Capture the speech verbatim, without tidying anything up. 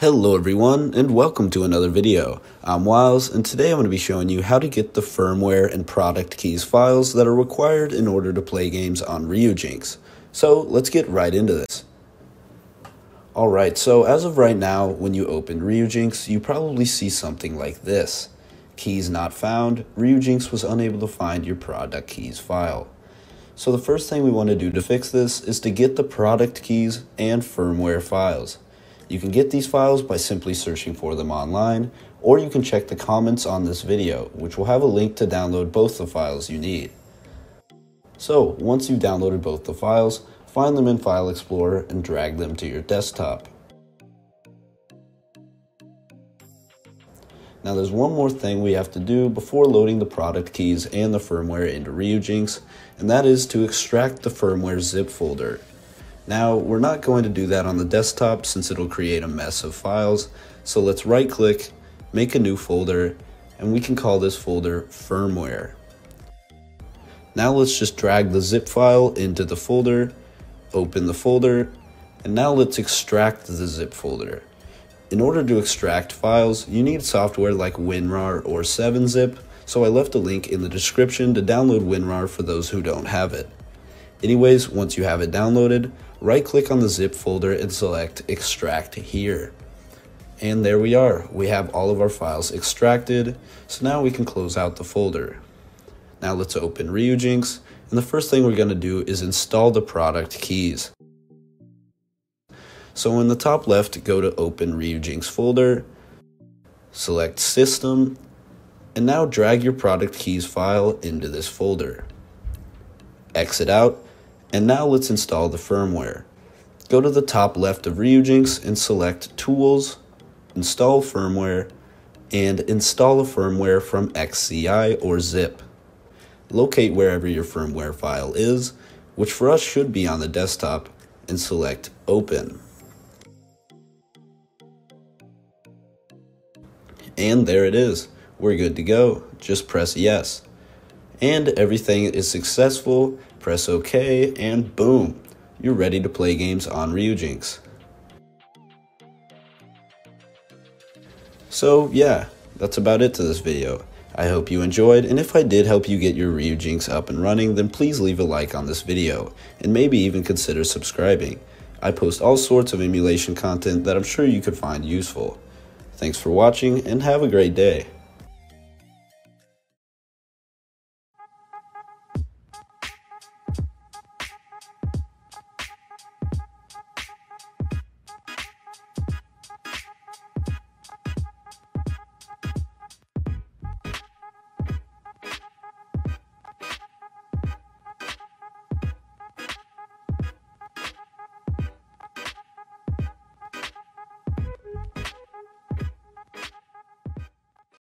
Hello everyone, and welcome to another video. I'm Wiles, and today I'm going to be showing you how to get the firmware and product keys files that are required in order to play games on Ryujinx. So let's get right into this. Alright, so as of right now, when you open Ryujinx, you probably see something like this. Keys not found, Ryujinx was unable to find your product keys file. So the first thing we want to do to fix this is to get the product keys and firmware files. You can get these files by simply searching for them online, or you can check the comments on this video, which will have a link to download both the files you need. So, once you've downloaded both the files, find them in File Explorer and drag them to your desktop. Now there's one more thing we have to do before loading the product keys and the firmware into Ryujinx, and that is to extract the firmware zip folder. Now, we're not going to do that on the desktop since it'll create a mess of files, so let's right-click, make a new folder, and we can call this folder Firmware. Now let's just drag the zip file into the folder, open the folder, and now let's extract the zip folder. In order to extract files, you need software like WinRAR or seven zip, so I left a link in the description to download WinRAR for those who don't have it. Anyways, once you have it downloaded, right-click on the zip folder and select Extract Here. And there we are. We have all of our files extracted, so now we can close out the folder. Now let's open Ryujinx, and the first thing we're going to do is install the product keys. So in the top left, go to Open Ryujinx folder, select System, and now drag your product keys file into this folder. Exit out, and now let's install the firmware. Go to the top left of Ryujinx and select Tools, Install Firmware, and install a firmware from X C I or zip. Locate wherever your firmware file is, which for us should be on the desktop, and select Open. And there it is. We're good to go. Just press yes. And everything is successful, press OK, and boom, you're ready to play games on Ryujinx. So yeah, that's about it to this video. I hope you enjoyed, and if I did help you get your Ryujinx up and running, then please leave a like on this video, and maybe even consider subscribing. I post all sorts of emulation content that I'm sure you could find useful. Thanks for watching, and have a great day.